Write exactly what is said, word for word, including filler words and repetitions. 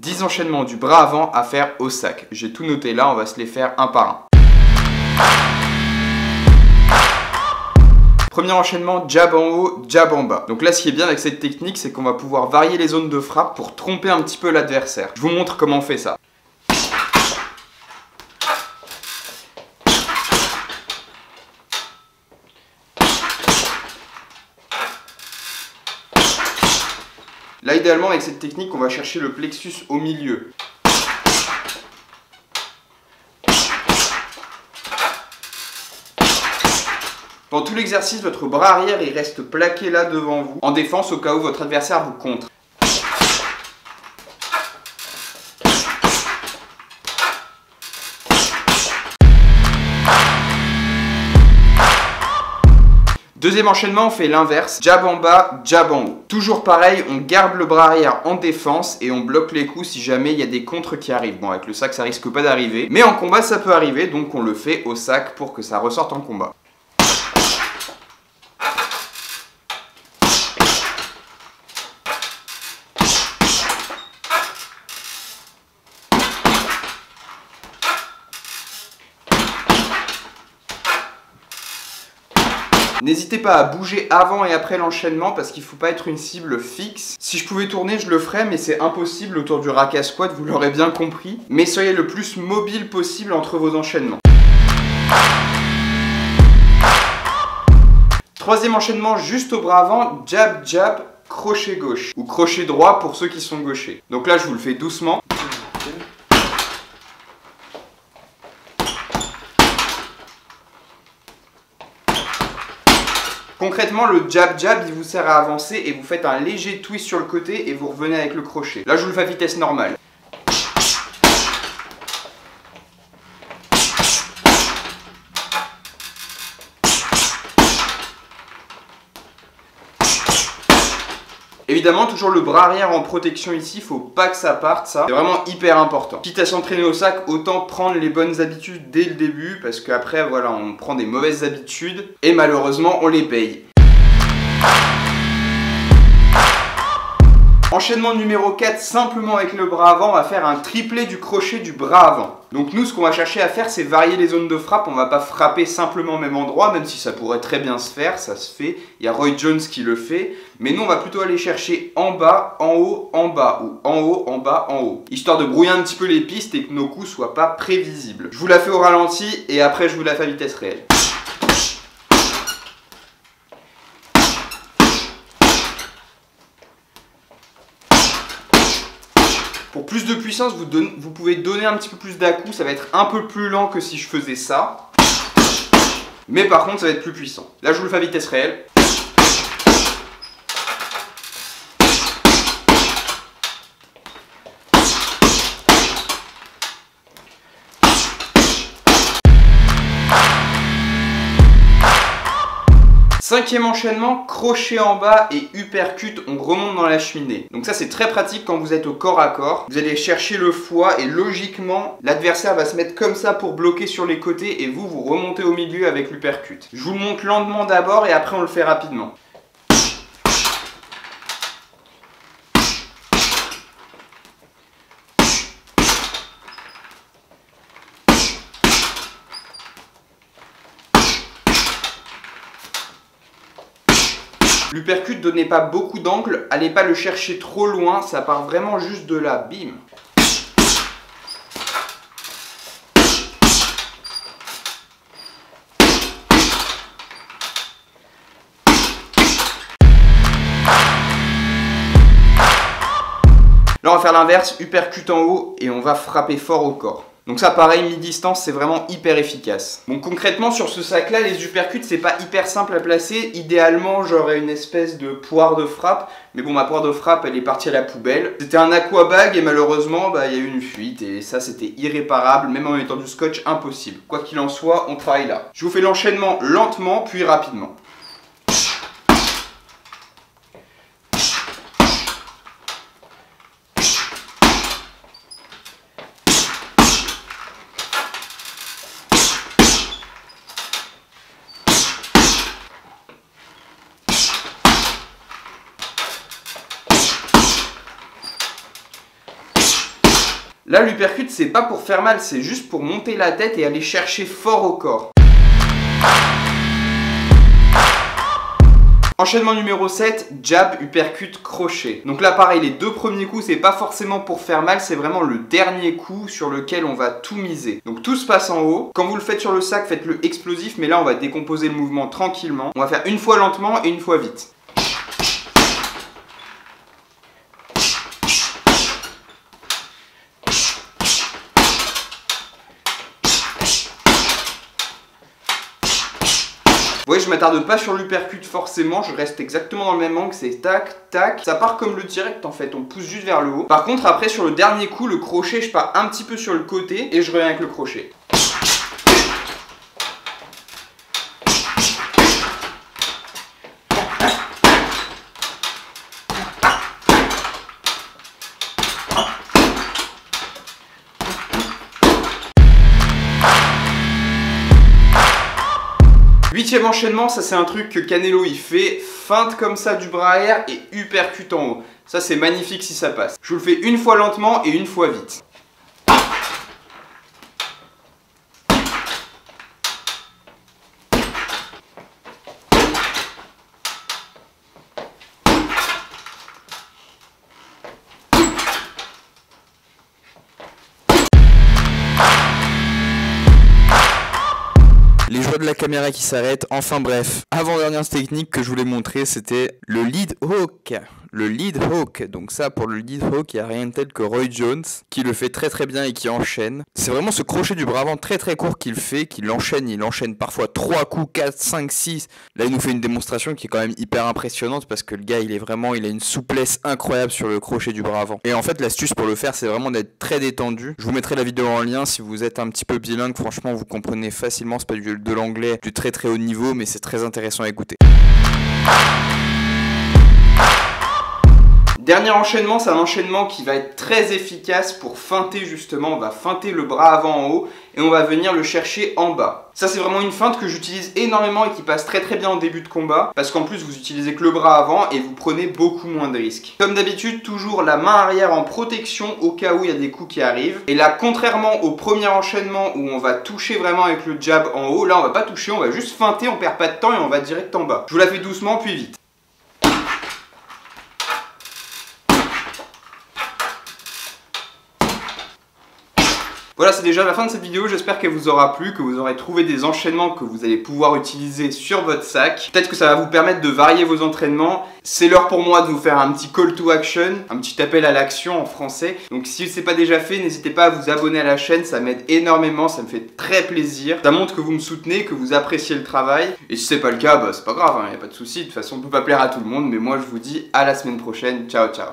dix enchaînements du bras avant à faire au sac. J'ai tout noté là, on va se les faire un par un. Premier enchaînement, jab en haut, jab en bas. Donc là, ce qui est bien avec cette technique, c'est qu'on va pouvoir varier les zones de frappe pour tromper un petit peu l'adversaire. Je vous montre comment on fait ça. Là, idéalement, avec cette technique, on va chercher le plexus au milieu. Dans tout l'exercice, votre bras arrière, il reste plaqué là devant vous, en défense au cas où votre adversaire vous contre. Deuxième enchaînement, on fait l'inverse, jab en bas, jab en haut. Toujours pareil, on garde le bras arrière en défense et on bloque les coups si jamais il y a des contres qui arrivent. Bon, avec le sac, ça risque pas d'arriver, mais en combat, ça peut arriver, donc on le fait au sac pour que ça ressorte en combat. N'hésitez pas à bouger avant et après l'enchaînement parce qu'il ne faut pas être une cible fixe. Si je pouvais tourner, je le ferais, mais c'est impossible autour du rack à squat, vous l'aurez bien compris. Mais soyez le plus mobile possible entre vos enchaînements. Troisième enchaînement, juste au bras avant, jab, jab, crochet gauche. Ou crochet droit pour ceux qui sont gauchers. Donc là, je vous le fais doucement. Concrètement, le jab-jab, il vous sert à avancer et vous faites un léger twist sur le côté et vous revenez avec le crochet. Là, je vous le fais à vitesse normale. Évidemment, toujours le bras arrière en protection ici, faut pas que ça parte, ça, c'est vraiment hyper important. Quitte à s'entraîner au sac, autant prendre les bonnes habitudes dès le début, parce qu'après, voilà, on prend des mauvaises habitudes, et malheureusement, on les paye. Enchaînement numéro quatre, simplement avec le bras avant, on va faire un triplé du crochet du bras avant. Donc nous, ce qu'on va chercher à faire, c'est varier les zones de frappe. On va pas frapper simplement au même endroit, même si ça pourrait très bien se faire, ça se fait. Il y a Roy Jones qui le fait. Mais nous, on va plutôt aller chercher en bas, en haut, en bas, ou en haut, en bas, en haut. Histoire de brouiller un petit peu les pistes et que nos coups soient pas prévisibles. Je vous la fais au ralenti et après, je vous la fais à vitesse réelle. Pour plus de puissance, vous, donne, vous pouvez donner un petit peu plus d'à-coup, ça va être un peu plus lent que si je faisais ça. Mais par contre, ça va être plus puissant. Là, je vous le fais à vitesse réelle. Cinquième enchaînement, crochet en bas et uppercut, on remonte dans la cheminée. Donc ça, c'est très pratique quand vous êtes au corps à corps. Vous allez chercher le foie et logiquement, l'adversaire va se mettre comme ça pour bloquer sur les côtés et vous, vous remontez au milieu avec l'uppercut. Je vous le montre lentement d'abord et après on le fait rapidement. L'uppercut, donnez pas beaucoup d'angle, allez pas le chercher trop loin, ça part vraiment juste de là, bim. Là on va faire l'inverse, uppercut en haut et on va frapper fort au corps. Donc ça pareil, mi-distance, c'est vraiment hyper efficace. Bon, concrètement sur ce sac là, les uppercuts c'est pas hyper simple à placer. Idéalement j'aurais une espèce de poire de frappe, mais bon ma poire de frappe elle est partie à la poubelle. C'était un aquabag et malheureusement bah, il y a eu une fuite et ça c'était irréparable, même en mettant du scotch impossible. Quoi qu'il en soit, on travaille là. Je vous fais l'enchaînement lentement puis rapidement. Là, l'uppercut, c'est pas pour faire mal, c'est juste pour monter la tête et aller chercher fort au corps. Enchaînement numéro sept, jab, uppercut, crochet. Donc là pareil, les deux premiers coups, c'est pas forcément pour faire mal, c'est vraiment le dernier coup sur lequel on va tout miser. Donc tout se passe en haut. Quand vous le faites sur le sac, faites-le explosif, mais là on va décomposer le mouvement tranquillement. On va faire une fois lentement et une fois vite. Vous voyez, je m'attarde pas sur l'uppercut forcément, je reste exactement dans le même angle, c'est tac, tac. Ça part comme le direct en fait, on pousse juste vers le haut. Par contre, après, sur le dernier coup, le crochet, je pars un petit peu sur le côté et je reviens avec le crochet. Huitième enchaînement, ça c'est un truc que Canelo il fait, feinte comme ça du bras arrière et uppercut en haut. Ça c'est magnifique si ça passe. Je vous le fais une fois lentement et une fois vite. Les joies de la caméra qui s'arrête, enfin bref. Avant-dernière technique que je voulais montrer, c'était le lead hook. Le lead hook, donc ça pour le lead hook, il n'y a rien de tel que Roy Jones, qui le fait très très bien et qui enchaîne. C'est vraiment ce crochet du bras avant très très court qu'il fait, qu'il enchaîne, il enchaîne parfois trois coups, quatre, cinq, six. Là il nous fait une démonstration qui est quand même hyper impressionnante parce que le gars il est vraiment, il a une souplesse incroyable sur le crochet du bras avant. Et en fait l'astuce pour le faire c'est vraiment d'être très détendu. Je vous mettrai la vidéo en lien si vous êtes un petit peu bilingue, franchement vous comprenez facilement, c'est pas du de l'anglais du très très haut niveau mais c'est très intéressant à écouter. Dernier enchaînement, c'est un enchaînement qui va être très efficace pour feinter justement, on va feinter le bras avant en haut et on va venir le chercher en bas. Ça c'est vraiment une feinte que j'utilise énormément et qui passe très très bien en début de combat parce qu'en plus vous utilisez que le bras avant et vous prenez beaucoup moins de risques. Comme d'habitude, toujours la main arrière en protection au cas où il y a des coups qui arrivent. Et là, contrairement au premier enchaînement où on va toucher vraiment avec le jab en haut, là on va pas toucher, on va juste feinter, on perd pas de temps et on va direct en bas. Je vous la fais doucement puis vite. Voilà, c'est déjà la fin de cette vidéo, j'espère qu'elle vous aura plu, que vous aurez trouvé des enchaînements que vous allez pouvoir utiliser sur votre sac. Peut-être que ça va vous permettre de varier vos entraînements. C'est l'heure pour moi de vous faire un petit call to action, un petit appel à l'action en français. Donc si ce n'est pas déjà fait, n'hésitez pas à vous abonner à la chaîne, ça m'aide énormément, ça me fait très plaisir. Ça montre que vous me soutenez, que vous appréciez le travail. Et si c'est pas le cas, bah c'est pas grave, hein, y a pas de souci. De toute façon, on peut pas plaire à tout le monde, mais moi je vous dis à la semaine prochaine. Ciao, ciao.